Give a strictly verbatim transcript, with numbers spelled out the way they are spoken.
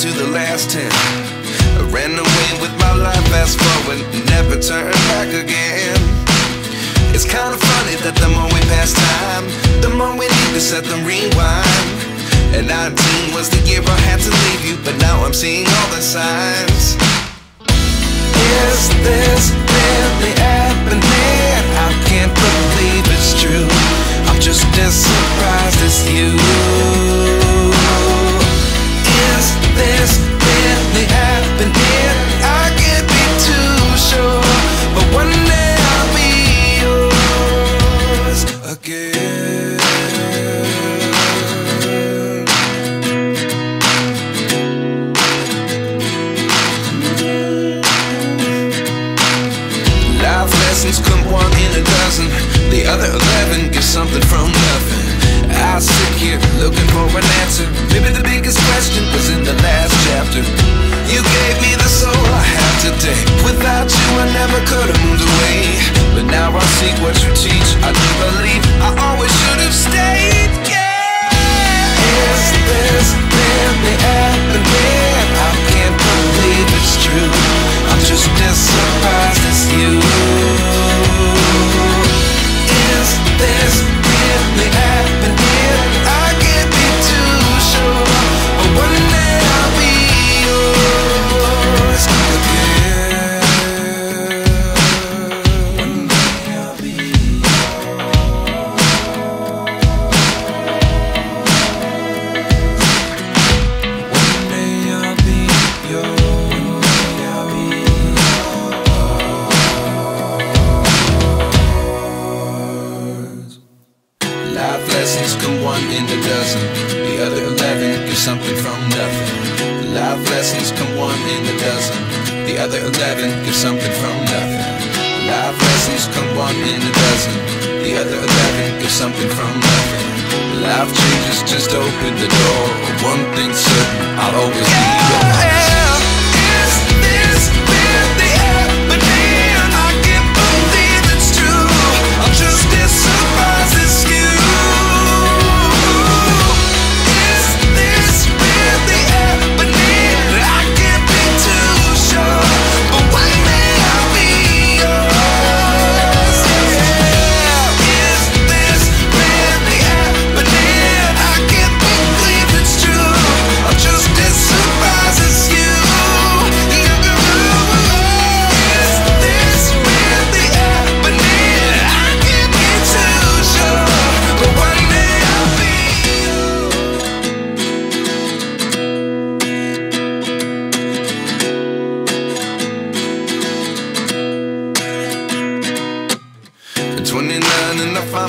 to the last ten. I ran away with my life, fast forward, never turn back again. It's kinda funny that the more we pass time, the more we need to set them rewind. And nineteen was the year I had to leave you, but now I'm seeing all the signs. Is this really happening? I can't believe it's true. I'm just as surprised as you. Is this really happening? I can't be too sure, but one day I'll be yours again. Come one in a dozen, the other eleven get something from nothing. I sit here looking for an answer. Maybe the biggest question was in the last chapter. You gave me the soul I have today. Without you I never could have moved away, but now I seek what you teach. I do believe I always should have stayed, yeah. Is this really happening? I can't believe it's true. I'm just as surprised as you. This really happening? I can't be too sure, but one day I'll be yours again. One day I'll be yours. One day I'll be yours. Lessons come one in a dozen, the other eleven get something from nothing. Life lessons come one in a dozen, the other eleven get something from nothing. Life lessons come one in a dozen, the other eleven get something from nothing. Life changes just open the door. One thing's certain, I'll always be yours. And I find